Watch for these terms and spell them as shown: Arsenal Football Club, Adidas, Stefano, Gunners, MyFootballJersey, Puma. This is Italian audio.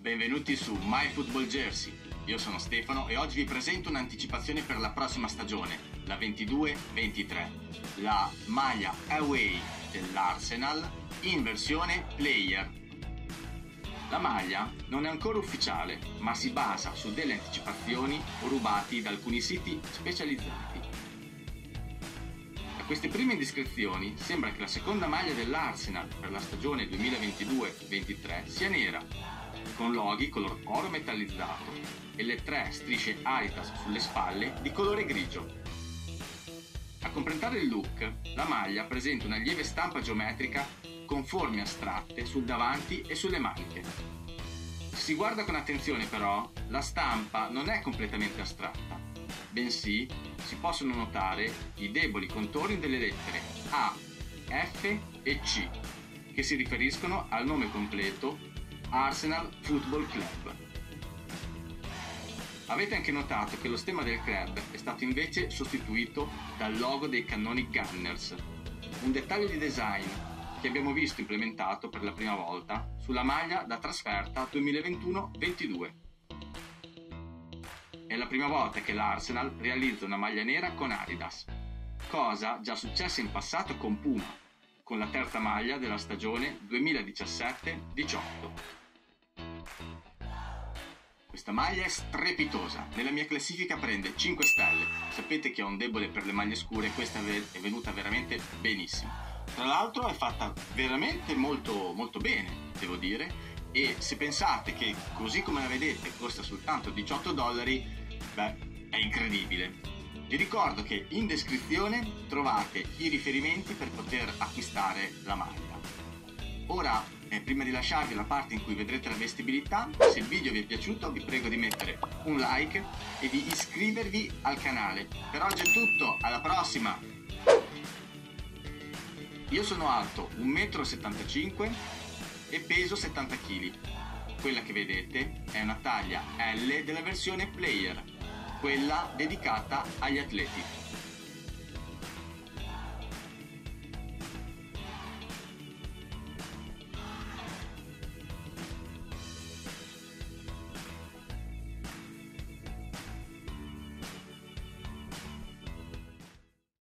Benvenuti su MyFootballJersey, io sono Stefano e oggi vi presento un'anticipazione per la prossima stagione, la 22-23, la maglia away dell'Arsenal in versione player. La maglia non è ancora ufficiale, ma si basa su delle anticipazioni rubati da alcuni siti specializzati. Da queste prime indiscrezioni sembra che la seconda maglia dell'Arsenal per la stagione 2022-23 sia nera, con loghi color oro metallizzato e le tre strisce Adidas sulle spalle di colore grigio. A completare il look, la maglia presenta una lieve stampa geometrica con forme astratte sul davanti e sulle maniche. Se si guarda con attenzione però, la stampa non è completamente astratta, bensì si possono notare i deboli contorni delle lettere A, F e C, che si riferiscono al nome completo Arsenal Football Club. Avete anche notato che lo stemma del club è stato invece sostituito dal logo dei cannoni Gunners, un dettaglio di design che abbiamo visto implementato per la prima volta sulla maglia da trasferta 2021-22. È la prima volta che l'Arsenal realizza una maglia nera con Adidas, cosa già successa in passato con Puma, con la terza maglia della stagione 2017-18. Questa maglia è strepitosa, nella mia classifica prende 5 stelle, sapete che ho un debole per le maglie scure e questa è venuta veramente benissimo. Tra l'altro è fatta veramente molto bene, devo dire, e se pensate che così come la vedete costa soltanto $18, beh, è incredibile. Vi ricordo che in descrizione trovate i riferimenti per poter acquistare la maglia. Ora, prima di lasciarvi la parte in cui vedrete la vestibilità, se il video vi è piaciuto vi prego di mettere un like e di iscrivervi al canale. Per oggi è tutto, alla prossima! Io sono alto 1,75 m e peso 70 kg. Quella che vedete è una taglia L della versione player, quella dedicata agli atleti.